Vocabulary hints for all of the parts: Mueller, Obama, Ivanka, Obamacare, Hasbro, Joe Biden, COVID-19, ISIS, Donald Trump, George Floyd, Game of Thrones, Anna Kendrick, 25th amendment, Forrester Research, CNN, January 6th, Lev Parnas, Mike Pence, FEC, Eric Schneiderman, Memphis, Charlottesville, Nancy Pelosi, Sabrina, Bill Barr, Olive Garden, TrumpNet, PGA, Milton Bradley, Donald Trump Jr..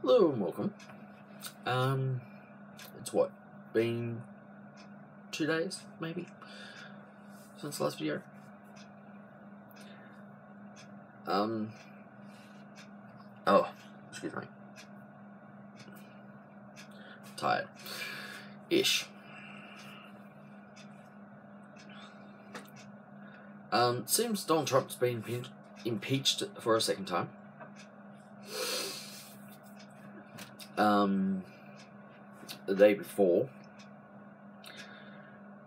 Hello and welcome. It's been 2 days, maybe, since the last video. Oh, excuse me. Tired-ish. Seems Donald Trump's been impeached for a second time. The day before.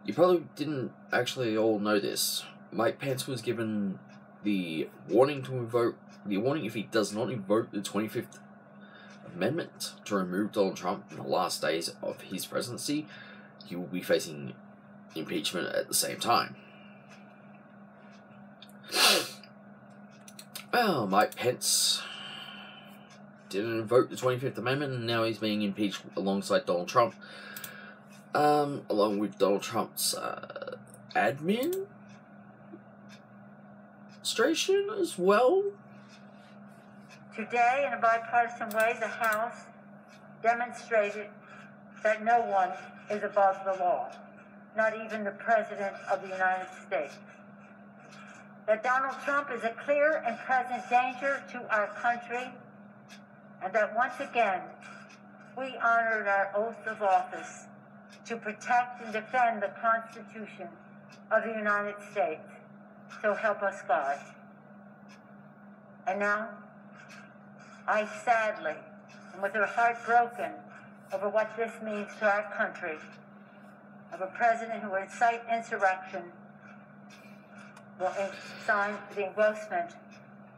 You probably didn't actually all know this. Mike Pence was given the warning to invoke, the warning if he does not invoke the 25th Amendment to remove Donald Trump in the last days of his presidency, he will be facing impeachment at the same time. Well, Mike Pence didn't invoke the 25th Amendment, and now he's being impeached alongside Donald Trump, along with Donald Trump's administration as well. Today, in a bipartisan way, the House demonstrated that no one is above the law, not even the President of the United States. That Donald Trump is a clear and present danger to our country, and that once again, we honored our oath of office to protect and defend the Constitution of the United States. So help us God. And now, I sadly, and with her heart broken over what this means to our country, of a president who would incite insurrection, will sign the engrossment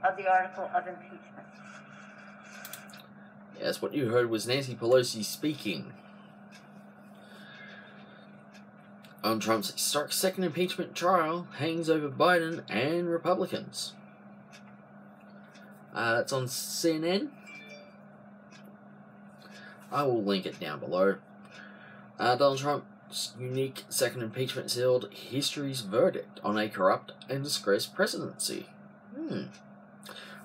of the article of impeachment. Yes, what you heard was Nancy Pelosi speaking on Trump's second impeachment trial, hangs over Biden and Republicans. It's on CNN. I will link it down below. Donald Trump's unique second impeachment sealed history's verdict on a corrupt and disgraced presidency.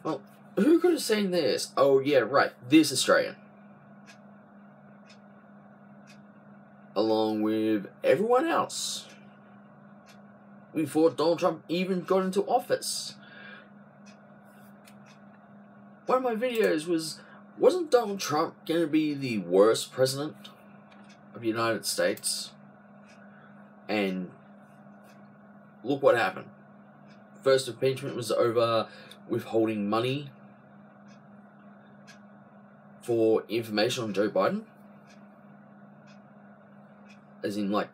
Well, who could have seen this? Oh, yeah, right. This Australian. Along with everyone else. Before Donald Trump even got into office. One of my videos was, wasn't Donald Trump going to be the worst president of the United States? And look what happened. First impeachment was over withholding money for information on Joe Biden. As in, like,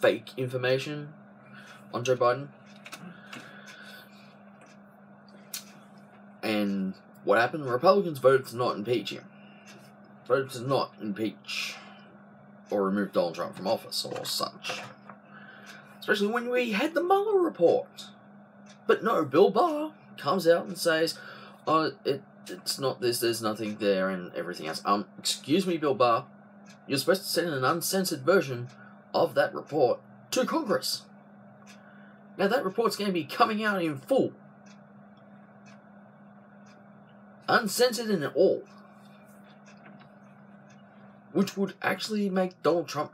fake information on Joe Biden. And what happened? Republicans voted to not impeach him. Voted to not impeach or remove Donald Trump from office or such. Especially when we had the Mueller report. But no, Bill Barr comes out and says, oh, it's not this, there's nothing there, and everything else. Excuse me, Bill Barr. You're supposed to send an uncensored version of that report to Congress. Now that report's going to be coming out in full. Uncensored in it all. Which would actually make Donald Trump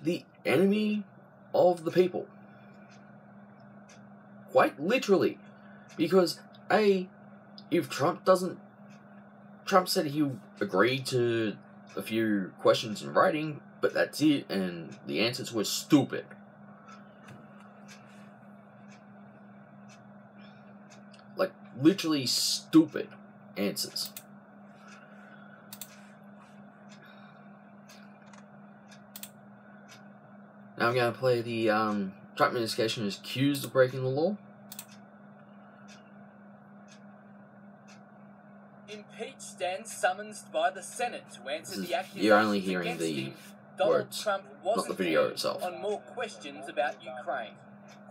the enemy of the people. Quite literally. Because, A, if Trump doesn't... Trump said he'll agree to a few questions in writing, but that's it, and the answers were stupid. Like, literally stupid answers. Now I'm going to play the Trump administration is accused of breaking the law. Impeach stands summonsed by the Senate to answer the accusations. You're only hearing the words, not the video itself. On more questions about Ukraine.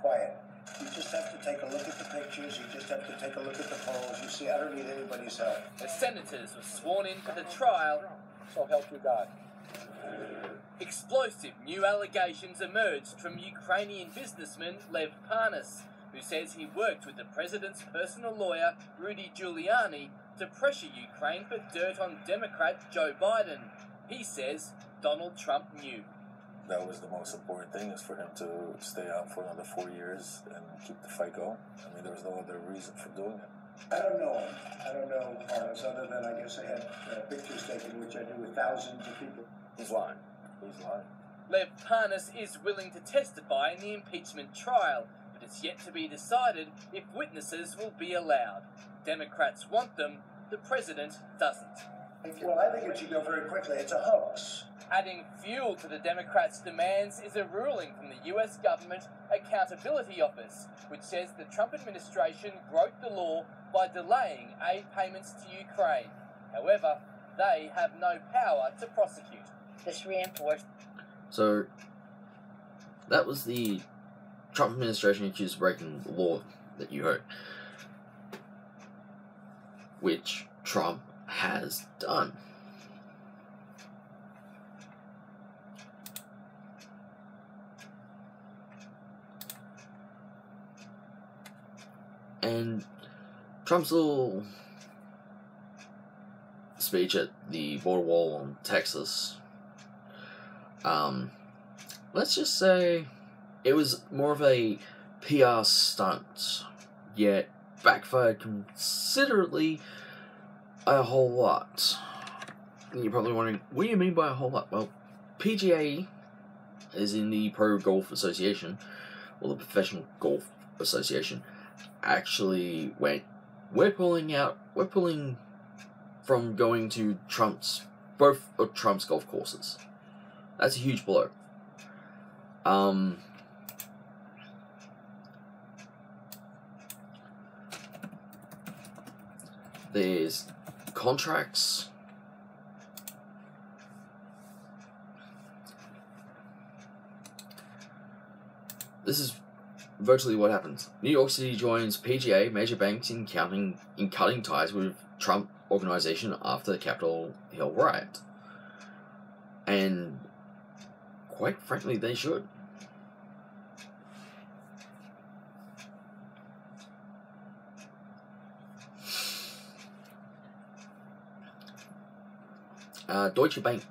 Quiet. You just have to take a look at the pictures, you just have to take a look at the polls. You see, I don't need anybody's help. The senators were sworn in for the trial. So help you God. Explosive new allegations emerged from Ukrainian businessman Lev Parnas, who says he worked with the president's personal lawyer, Rudy Giuliani, to pressure Ukraine for dirt on Democrat Joe Biden. He says Donald Trump knew. That was the most important thing, is for him to stay out for another 4 years and keep the fight going. I mean, there was no other reason for doing it. I don't know, Carlos, other than I guess I had pictures taken, which I do with thousands of people. He's lying. Lev Parnas is willing to testify in the impeachment trial, but it's yet to be decided if witnesses will be allowed. Democrats want them, the president doesn't. Well, I think it should go very quickly. It's a hoax. Adding fuel to the Democrats' demands is a ruling from the US Government Accountability Office, which says the Trump administration broke the law by delaying aid payments to Ukraine. However, they have no power to prosecute. This reinforced. So, that was the Trump administration accused of breaking the law that you heard, which Trump has done. And Trump's little speech at the border wall on Texas, let's just say it was more of a PR stunt, yet backfired considerably a whole lot. And you're probably wondering, what do you mean by a whole lot? Well, PGA is in the Pro Golf Association, or the Professional Golf Association, actually went, we're pulling from going to both of Trump's golf courses. That's a huge blow. There's contracts. This is virtually what happens. New York City joins PGA, major banks in cutting ties with Trump organization after the Capitol Hill riot. And quite frankly, they should. Deutsche Bank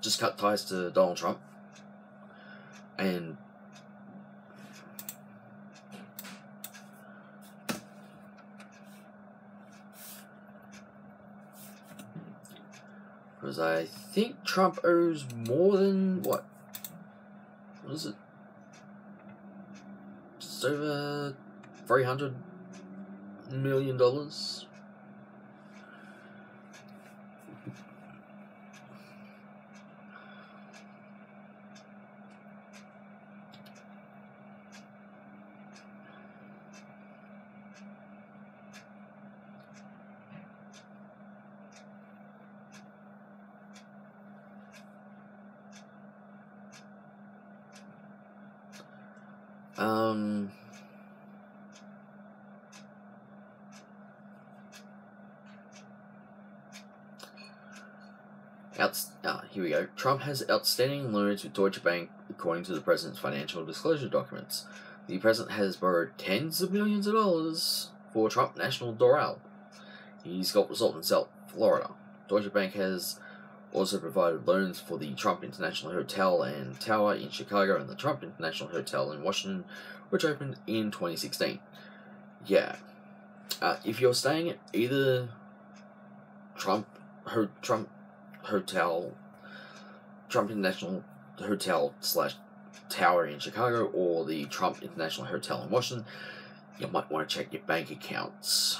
just cut ties to Donald Trump, and because I think Trump owes more than what is it? Just over $300 million. Here we go. Trump has outstanding loans with Deutsche Bank, according to the president's financial disclosure documents. The president has borrowed tens of millions of dollars for Trump National Doral. He's got result in South Florida. Deutsche Bank has also provided loans for the Trump International Hotel and Tower in Chicago and the Trump International Hotel in Washington, which opened in 2016. Yeah. If you're staying at either Trump International Hotel / Tower in Chicago or the Trump International Hotel in Washington, you might want to check your bank accounts.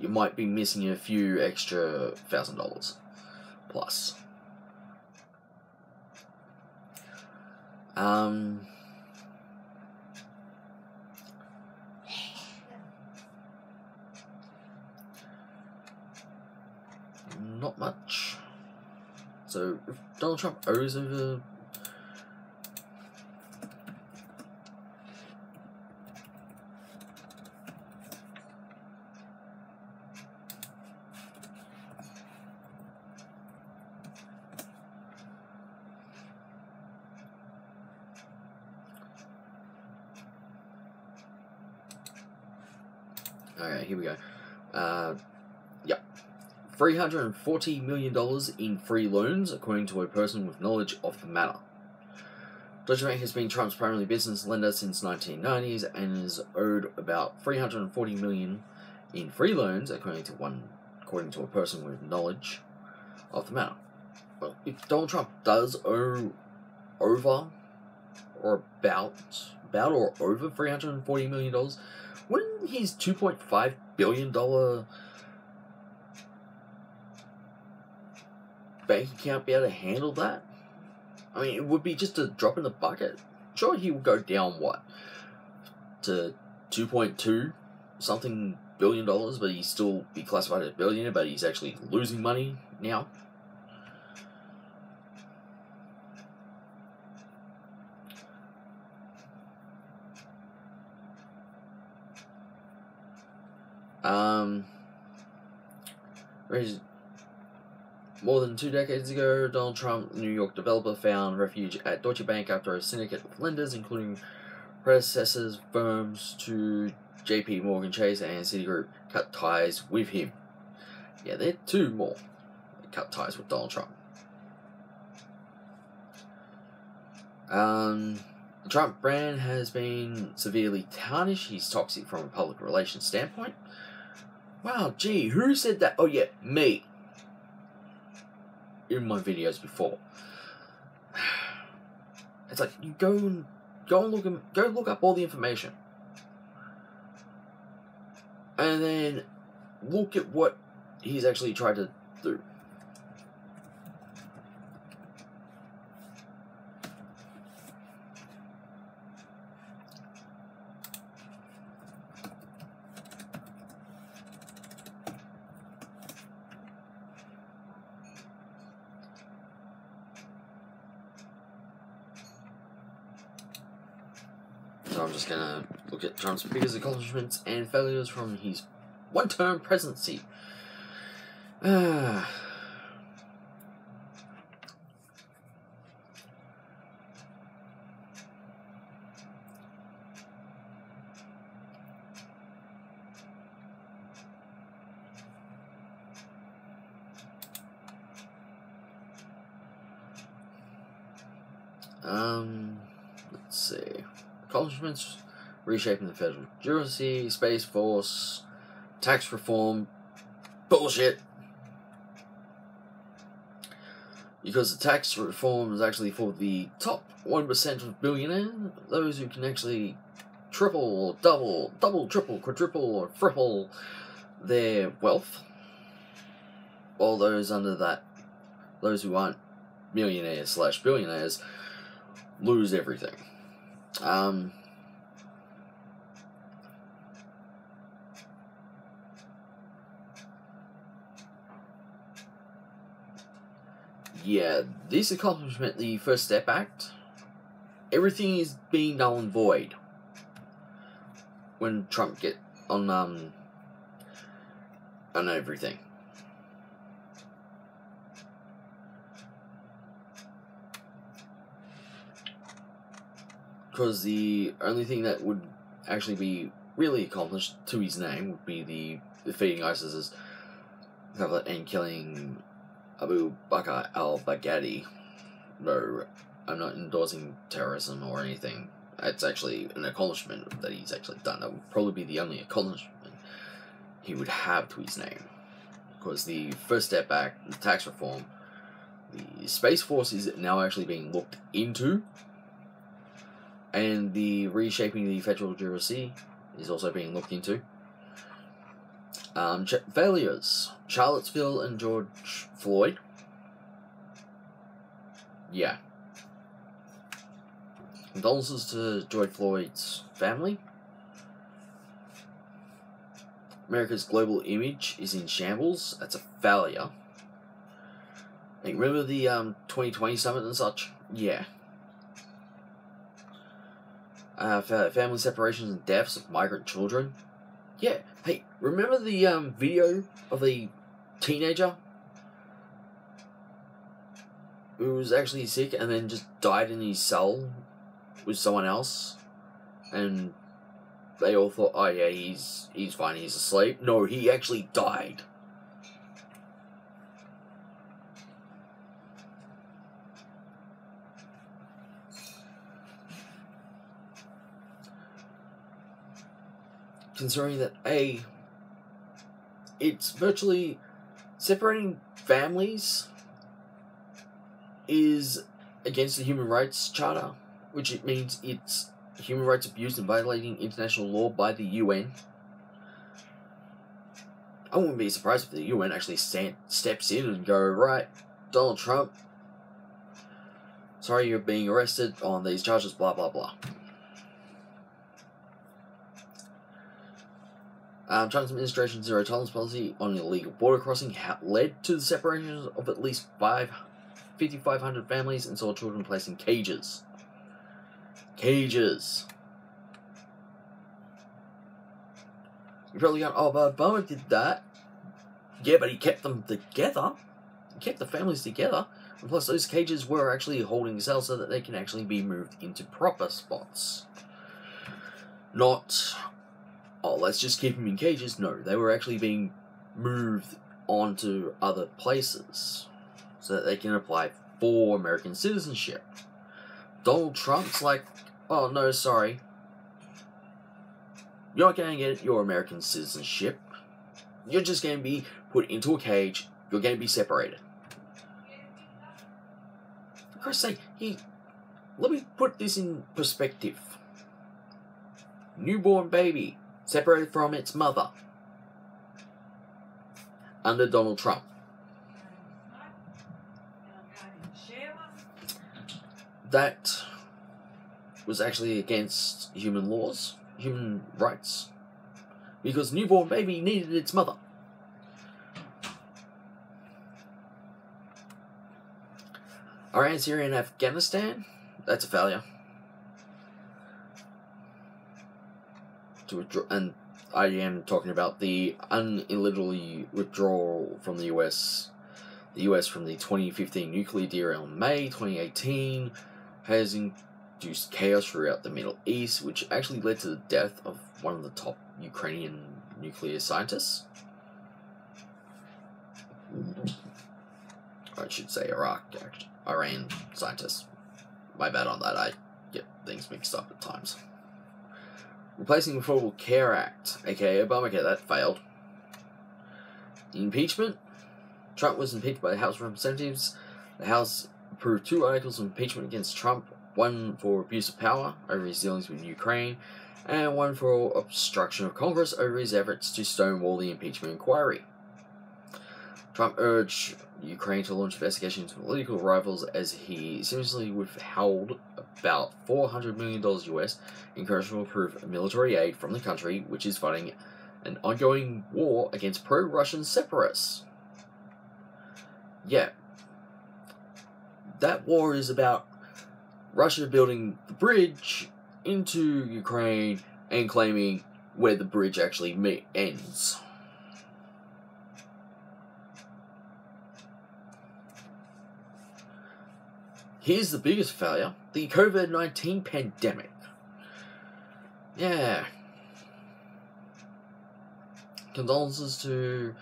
You might be missing a few extra $1,000 plus. Not much. So if Donald Trump owes over Yep. $340 million in free loans, according to a person with knowledge of the matter. Deutsche Bank has been Trump's primary business lender since the 1990s and is owed about $340 million in free loans, according to a person with knowledge of the matter. Well, if Donald Trump does owe over or about or over $340 million, wouldn't his $2.5 billion bank account be able to handle that? I mean, it would be just a drop in the bucket. Sure, he would go down, what, to 2.2 something billion dollars, but he'd still be classified as a billionaire, but he's actually losing money now. More than 2 decades ago, Donald Trump, New York developer, found refuge at Deutsche Bank after a syndicate of lenders, including predecessors firms to JP Morgan Chase and Citigroup, cut ties with him. Yeah, there are two more that cut ties with Donald Trump. The Trump brand has been severely tarnished. He's toxic from a public relations standpoint. Wow, gee, who said that? Oh yeah, me. In my videos before. It's like, you go look up all the information. And then look at what he's actually tried to do. So I'm just gonna look at Trump's biggest accomplishments and failures from his one-term presidency. Let's see. Accomplishments: reshaping the federal judiciary, Space Force, tax reform, bullshit. Because the tax reform is actually for the top 1% of billionaires, those who can actually triple, or double, triple, quadruple, or triple their wealth. While those under that, those who aren't millionaires / billionaires, lose everything. Yeah, this accomplishment, the First Step Act, everything is being null and void when Trump get on everything. Because the only thing that would actually be really accomplished to his name would be the defeating ISIS and killing Abu Bakr al Baghdadi. No, I'm not endorsing terrorism or anything. That's actually an accomplishment that he's actually done. That would probably be the only accomplishment he would have to his name. Because the First Step Act, the tax reform, the Space Force is now actually being looked into. And the reshaping the federal judiciary is also being looked into. Failures: Charlottesville and George Floyd. Yeah. Condolences to George Floyd's family. America's global image is in shambles. That's a failure. And remember the 2020 summit and such? Yeah. Family separations and deaths of migrant children. Yeah, hey, remember the video of the teenager who was actually sick and then just died in his cell with someone else and they all thought, oh yeah, he's fine, he's asleep. No, he actually died. Considering that, A, it's virtually separating families is against the Human Rights Charter, which it means it's human rights abuse and violating international law by the UN. I wouldn't be surprised if the UN actually steps in and go, right, Donald Trump, sorry you're being arrested on these charges, blah, blah, blah. Trump's administration's zero tolerance policy on illegal border crossing led to the separation of at least 5,500 families and saw children placed in cages. Cages. You're probably going, oh, but Obama did that. Yeah, but he kept them together. He kept the families together. And plus, those cages were actually holding cells so that they can actually be moved into proper spots. Not, oh, let's just keep them in cages. No, they were actually being moved onto other places so that they can apply for American citizenship. Donald Trump's like, oh no, sorry, you're not going to get your American citizenship. You're just going to be put into a cage. You're going to be separated. For Christ's sake, let me put this in perspective. Newborn baby separated from its mother under Donald Trump. That was actually against human laws, human rights, because newborn baby needed its mother. Iran, Syria, and Afghanistan, that's a failure. And I am talking about the unilaterally withdrawal from the US. The US from the 2015 nuclear deal in May 2018. Has induced chaos throughout the Middle East, which actually led to the death of one of the top Ukrainian nuclear scientists. Or I should say Iran scientists. My bad on that, I get things mixed up at times. Replacing the Affordable Care Act, aka Obamacare, that failed. The impeachment. Trump was impeached by the House of Representatives. The House approved 2 articles of impeachment against Trump, one for abuse of power over his dealings with Ukraine, and one for obstruction of Congress over his efforts to stonewall the impeachment inquiry. Trump urged Ukraine to launch investigations into political rivals as he seriously withheld about $400 million US in congressional approval of military aid from the country, which is fighting an ongoing war against pro-Russian separatists. Yeah. That war is about Russia building the bridge into Ukraine and claiming where the bridge actually ends. Here's the biggest failure, the COVID-19 pandemic. Yeah. Condolences to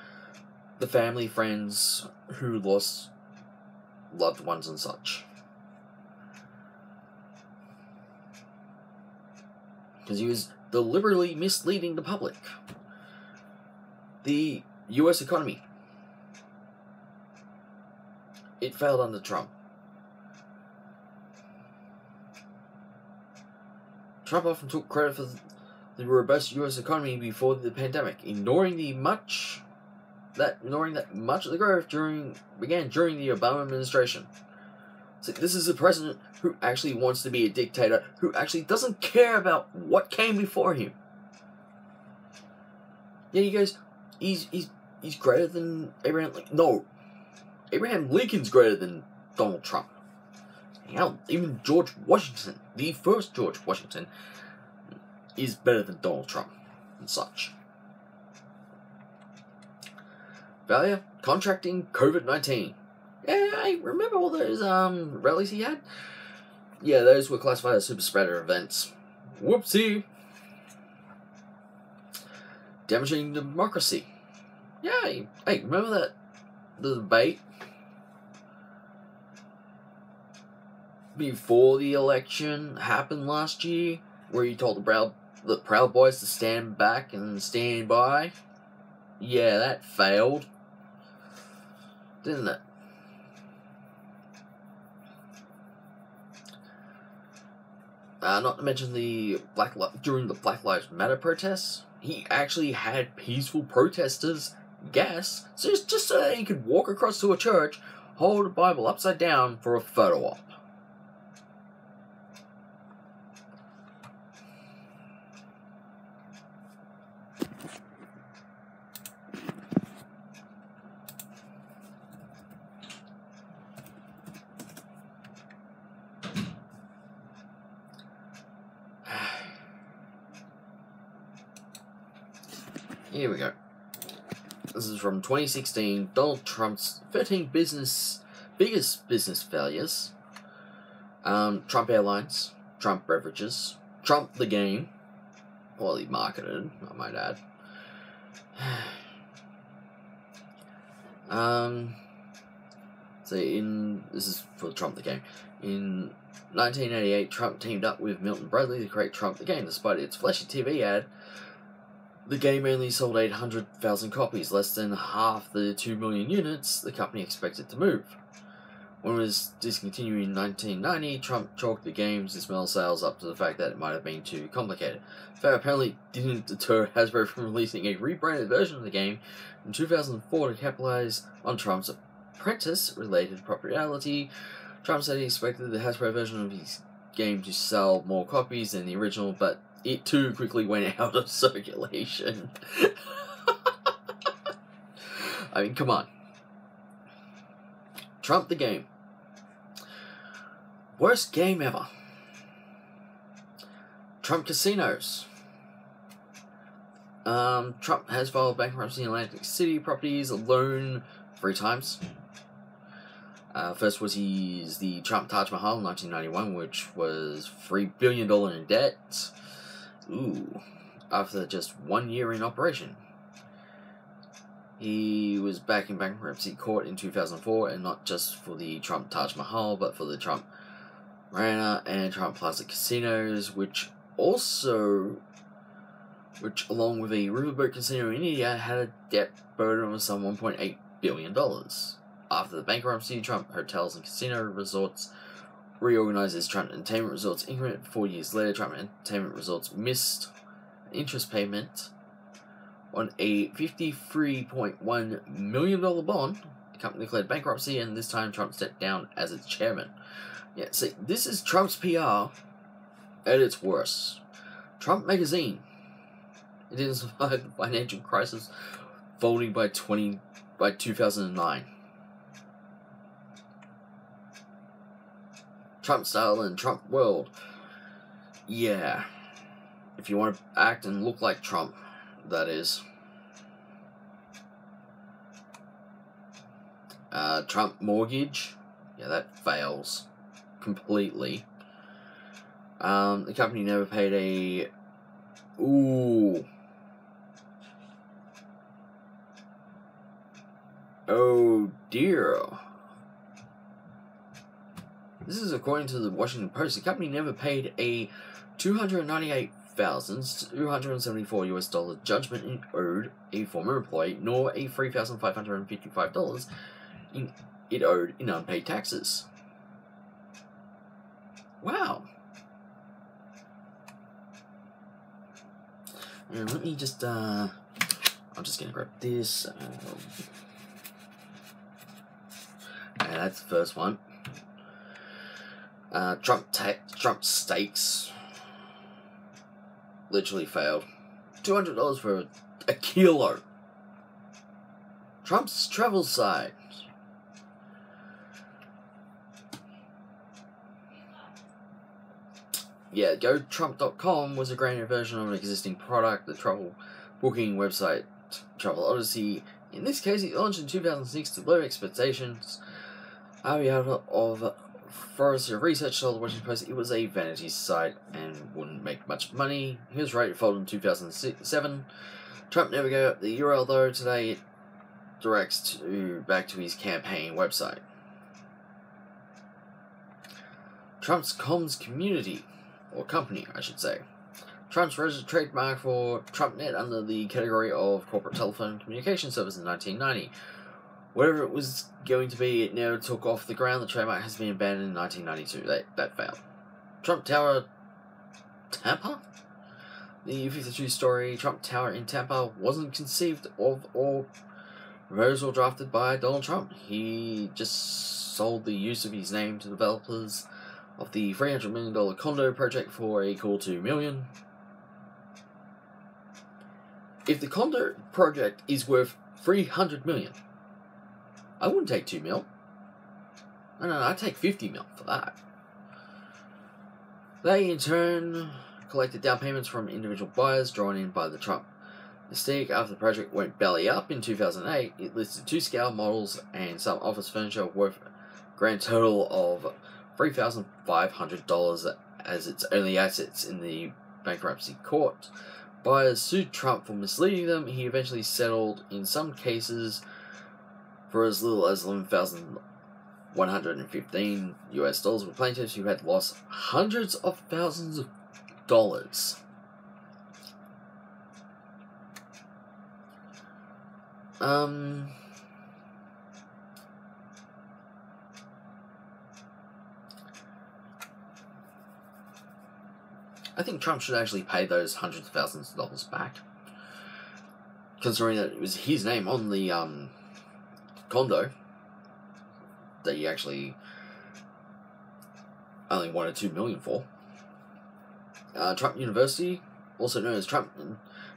the family, friends who lost loved ones and such. Because he was deliberately misleading the public. The US economy. It failed under Trump. Trump often took credit for the robust US economy before the pandemic, ignoring that much of the growth began during the Obama administration. So this is a president who actually wants to be a dictator, who actually doesn't care about what came before him. Yeah, you guys, he's greater than Abraham Lincoln. No, Abraham Lincoln's greater than Donald Trump. Hell, even George Washington, the first George Washington, is better than Donald Trump and such. Failure, contracting COVID-19. Yeah, I remember all those rallies he had. Yeah, those were classified as super spreader events. Whoopsie. demonstrating democracy. Yay! Hey, remember that the debate before the election happened last year, where you told the Proud Boys to stand back and stand by? Yeah, that failed, didn't it? Not to mention the during the Black Lives Matter protests, he actually had peaceful protesters gas, so just so that he could walk across to a church, hold a Bible upside down for a photo op. Here we go. This is from 2016, Donald Trump's 13 biggest business failures. Trump Airlines, Trump Beverages, Trump the Game, poorly marketed, I might add. So this is for Trump the Game. In 1988, Trump teamed up with Milton Bradley to create Trump the Game. Despite its flashy TV ad, the game only sold 800,000 copies, less than half the 2 million units the company expected to move. When it was discontinued in 1990, Trump chalked the game's dismal sales up to the fact that it might have been too complicated. That apparently didn't deter Hasbro from releasing a rebranded version of the game in 2004 to capitalize on Trump's apprentice-related popularity. Trump said he expected the Hasbro version of his game to sell more copies than the original, but it too quickly went out of circulation. I mean, come on. Trump the Game. Worst game ever. Trump Casinos. Trump has filed bankruptcy in Atlantic City properties alone 3 times. First was the Trump Taj Mahal in 1991, which was $3 billion in debt. Ooh, after just 1 year in operation. He was back in bankruptcy court in 2004, and not just for the Trump Taj Mahal, but for the Trump Marina and Trump Plaza casinos, which along with a riverboat casino in India, had a debt burden of some $1.8 billion. After the bankruptcy, Trump Hotels and Casino Resorts reorganizes Trump Entertainment Resorts Inc. 4 years later, Trump Entertainment Resorts missed an interest payment on a $53.1 million bond. The company declared bankruptcy, and this time Trump stepped down as its chairman. Yeah, see, this is Trump's PR at its worst. Trump Magazine. It didn't survive the financial crisis, folding by 2009. Trump Style and Trump World. Yeah. If you want to act and look like Trump, that is. Trump Mortgage. Yeah, that fails completely. The company never paid a... Ooh. Oh dear. This is according to the Washington Post. The company never paid a $298,274 US dollar judgment in owed a former employee, nor a $3,555 in it owed in unpaid taxes. Wow. And let me just, I'm just gonna grab this. And that's the first one. Trump Steaks literally failed. $200 for a kilo. Trump's Travel Side. Yeah, GoTrump.com was a grander version of an existing product, the travel booking website Travel Odyssey. In this case, it launched in 2006 to low expectations. Forrester Research told the Washington Post it was a vanity site and wouldn't make much money. He was right, it folded in 2007. Trump never gave up the URL though. Today it directs back to his campaign website. Trump's comms community, or company, I should say. Trump's registered trademark for TrumpNet under the category of corporate telephone communication service in 1990. Whatever it was going to be, it never took off the ground. The trademark has been abandoned in 1992. That failed. Trump Tower, Tampa? The 52-story Trump Tower in Tampa wasn't conceived of or proposed or drafted by Donald Trump. He just sold the use of his name to developers of the $300 million condo project for a cool $2 million. If the condo project is worth $300 million, I wouldn't take $2 mil. No, I'd take $50 mil for that. They, in turn, collected down payments from individual buyers drawn in by the Trump mystique. After the project went belly up in 2008, it listed two scale models and some office furniture worth a grand total of $3,500 as its only assets in the bankruptcy court. Buyers sued Trump for misleading them. He eventually settled in some cases for as little as $11,115 with plaintiffs who had lost hundreds of thousands of dollars. I think Trump should actually pay those hundreds of thousands of dollars back, considering that it was his name on the condo that he actually only wanted $2 million for. Trump University, also known as Trump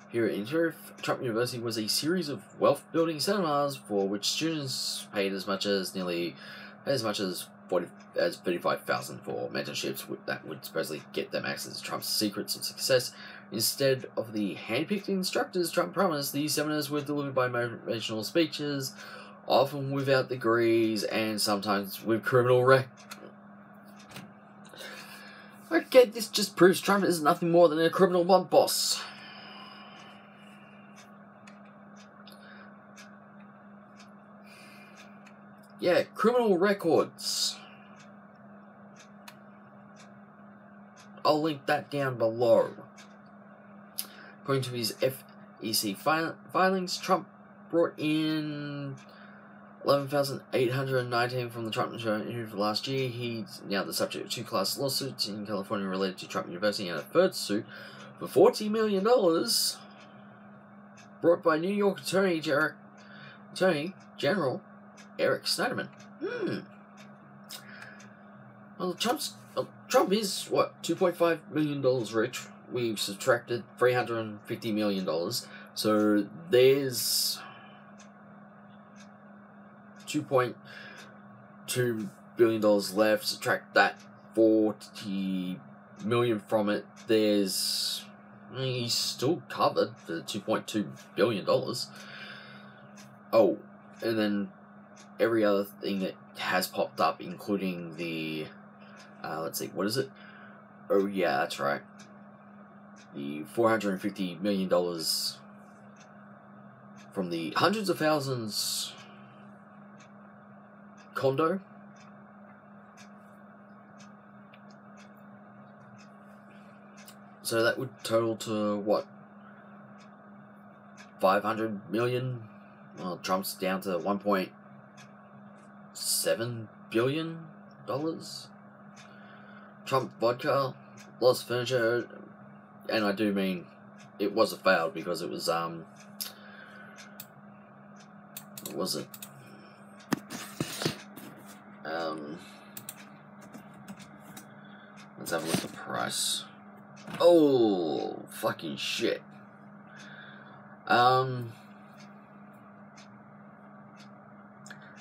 here in Turf, Trump University was a series of wealth-building seminars for which students paid as much as $35,000 for mentorships that would supposedly get them access to Trump's secrets of success. Instead of the handpicked instructors Trump promised, these seminars were delivered by motivational speeches, often without degrees and sometimes with criminal records. Okay, this just proves Trump is nothing more than a criminal mob boss. Yeah, criminal records. I'll link that down below. According to his FEC filings, Trump brought in $11,819 from the Trump insurance for last year. He's now the subject of two class lawsuits in California related to Trump University and a third suit for $40 million brought by New York Attorney General Eric Schneiderman. Well, Trump is, what, $2.5 million rich. We've subtracted $350 million. So there's $2.2 billion left. Subtract that $40 million from it. There's... he's still covered for $2.2 billion. Oh, and then every other thing that has popped up, including the... let's see, what is it? Oh yeah, that's right. The $450 million from the hundreds of thousands condo. So that would total to, what, $500 million? Well, Trump's down to $1.7 billion? Trump vodka, lost furniture, and I do mean it was a fail because it was, what was it? Let's have a look at the price. Oh, fucking shit.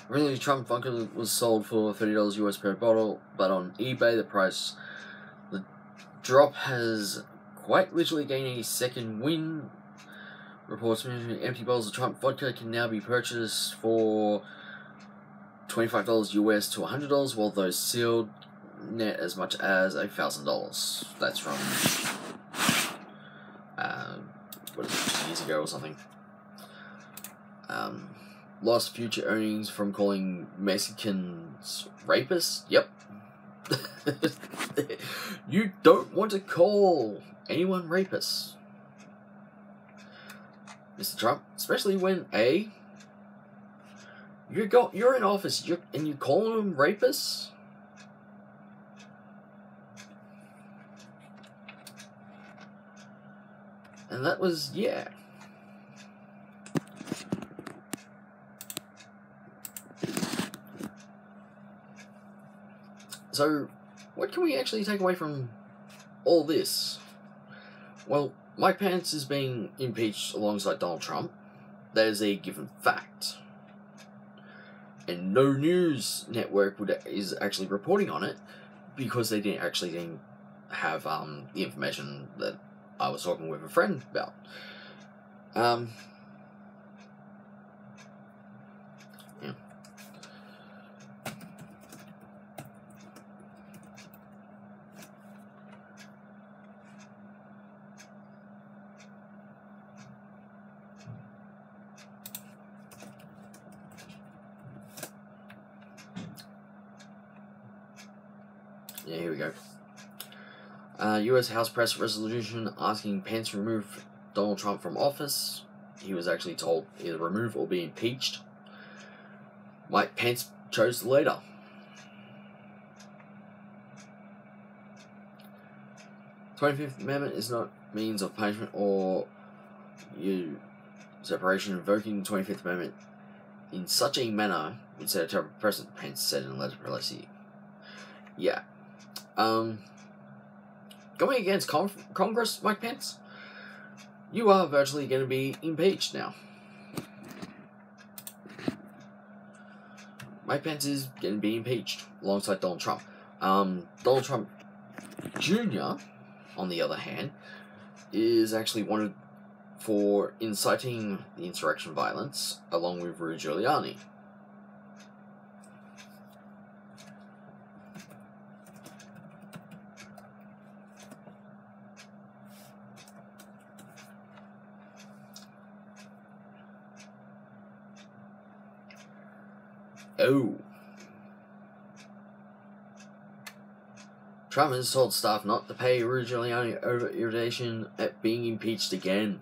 Originally, Trump vodka was sold for $30 US per bottle, but on eBay, the drop has quite literally gained a second win. Reports mentioning empty bottles of Trump vodka can now be purchased for $25 US to $100, while those sealed net as much as $1,000. That's from, what is it, ago or something. Lost future earnings from calling Mexicans rapists? Yep. You don't want to call anyone rapists, Mr. Trump, especially when A, you're in office, and you call them rapists? And that was, yeah. So, what can we actually take away from all this? Well, Mike Pence is being impeached alongside Donald Trump. That is a given fact. And no news network is actually reporting on it because they didn't have the information that I was talking with a friend about. Yeah. Yeah, here we go. U.S. House press resolution asking Pence to remove Donald Trump from office. He was actually told either remove or be impeached. Mike Pence chose the latter. The 25th Amendment is not means of punishment or separation. Invoking the 25th Amendment in such a manner would set a terrible precedent, Pence said in a letter to Pelosi. Yeah. Going against Congress, Mike Pence, you are virtually going to be impeached now. Mike Pence is going to be impeached alongside Donald Trump. Donald Trump Jr., on the other hand, is actually wanted for inciting the insurrection violence along with Rudy Giuliani. Oh. Trump has told staff not to pay Rudy Giuliani over irritation at being impeached again.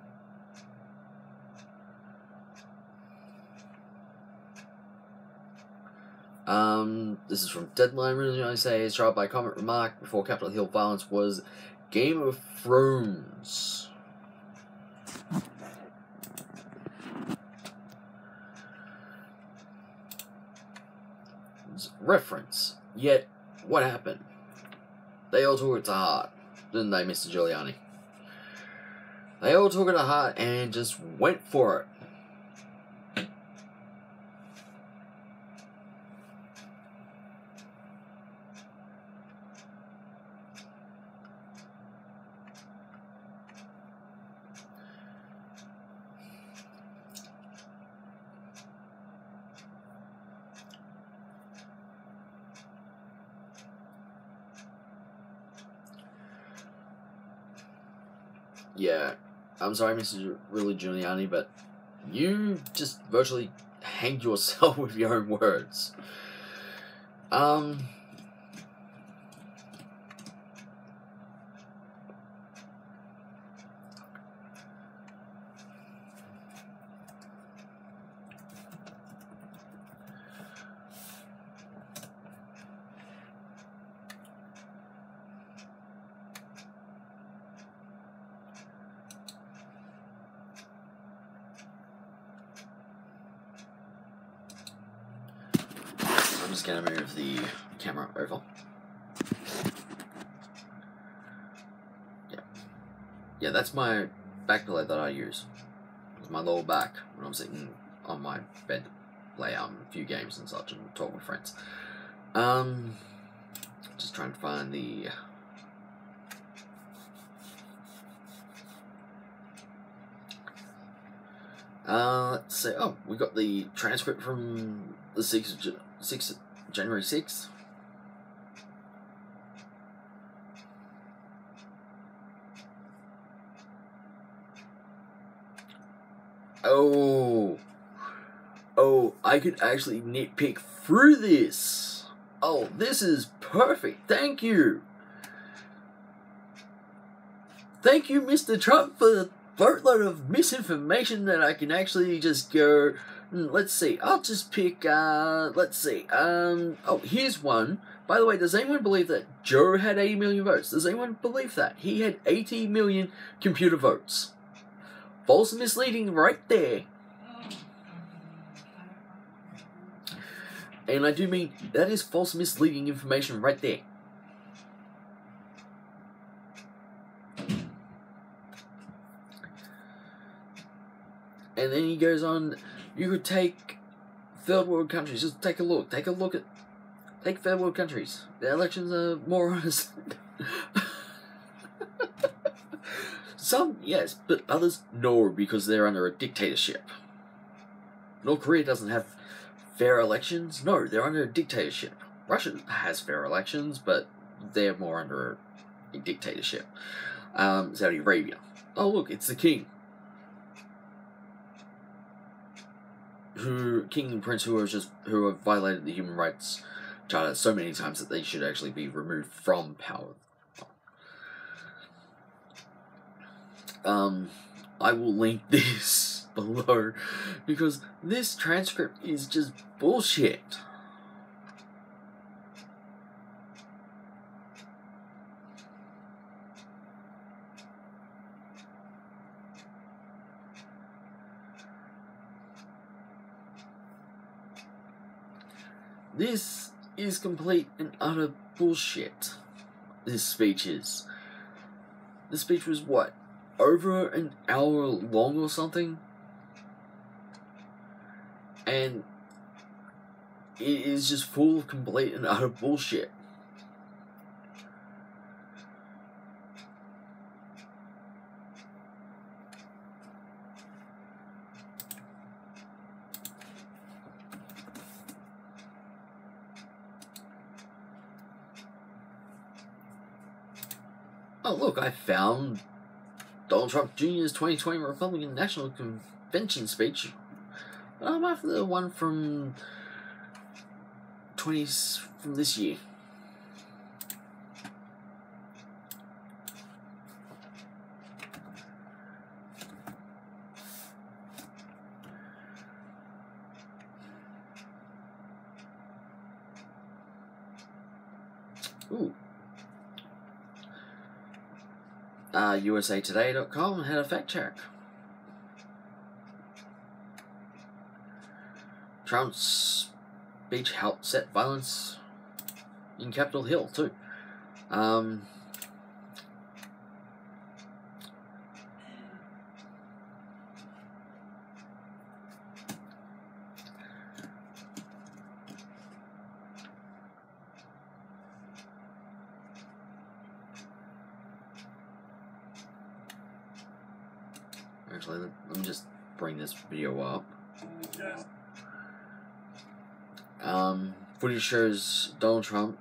This is from Deadline. Rudy Giuliani says, tried by comment remark before Capitol Hill violence was Game of Thrones. Reference. Yet, what happened? They all took it to heart, didn't they, Mr. Giuliani? They all took it to heart and just went for it. Yeah, I'm sorry, Mr. Rudy Giuliani, but you just virtually hanged yourself with your own words. I'm just going to move the camera over. Yeah. Yeah, that's my back pillow that I use. It's my lower back when I'm sitting on my bed to play a few games and such and talk with friends. Just trying to find the... let's see. Oh, we got the transcript from the 6th January 6th. Oh, I could actually nitpick through this. Oh, this is perfect. Thank you. Thank you, Mr. Trump, for the boatload of misinformation that I can actually just go, let's see, I'll just pick, let's see, oh, here's one. By the way, does anyone believe that Joe had 80 million votes? Does anyone believe that? He had 80 million computer votes. False and misleading right there. And I do mean, that is false misleading information right there. And then he goes on, you could take third world countries, just take a look at, take third world countries. Their elections are more honest. Some, yes, but others, no, because they're under a dictatorship. North Korea doesn't have fair elections. No, they're under a dictatorship. Russia has fair elections, but they're more under a dictatorship. Saudi Arabia. Oh, look, it's the king. King and prince who have violated the human rights charter so many times that they should actually be removed from power. I will link this below because this transcript is just bullshit. This is complete and utter bullshit. This speech is. This speech was what? Over an hour long or something? And it is just full of complete and utter bullshit. Oh, look, I found Donald Trump Jr.'s 2020 Republican National Convention speech. I'm after the one from this year. Ooh. USAtoday.com had a fact check. Trump's speech helped set violence in Capitol Hill too. Actually, let me just bring this video up. Footage shows Donald Trump,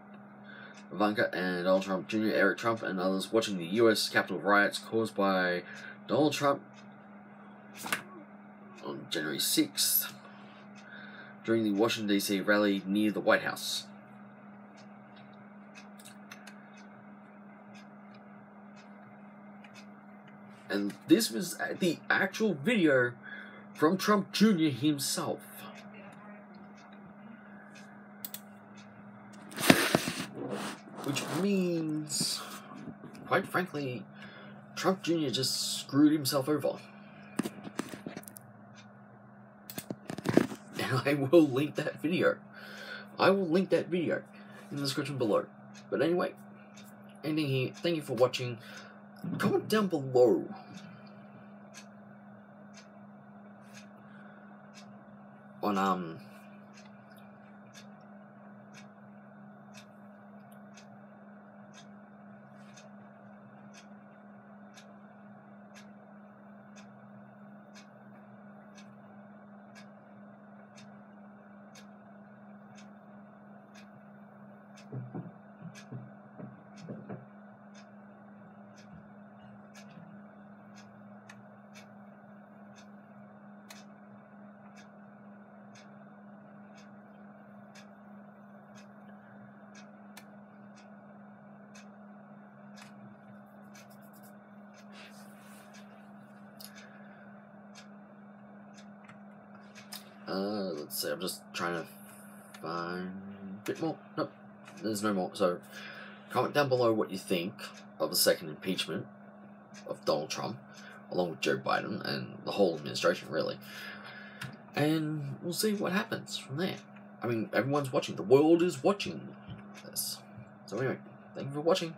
Ivanka, and Donald Trump Jr., Eric Trump, and others watching the U.S. Capitol riots caused by Donald Trump on January 6th during the Washington, D.C. rally near the White House. And this was the actual video from Trump Jr. himself. Which means, quite frankly, Trump Jr. just screwed himself over. And I will link that video. I will link that video in the description below. But anyway, ending here. Thank you for watching. Comment down below. On, Let's see, I'm just trying to find a bit more. Nope, there's no more. So, comment down below what you think of the second impeachment of Donald Trump, along with Joe Biden and the whole administration, really. And we'll see what happens from there. I mean, everyone's watching. The world is watching this. So anyway, thank you for watching.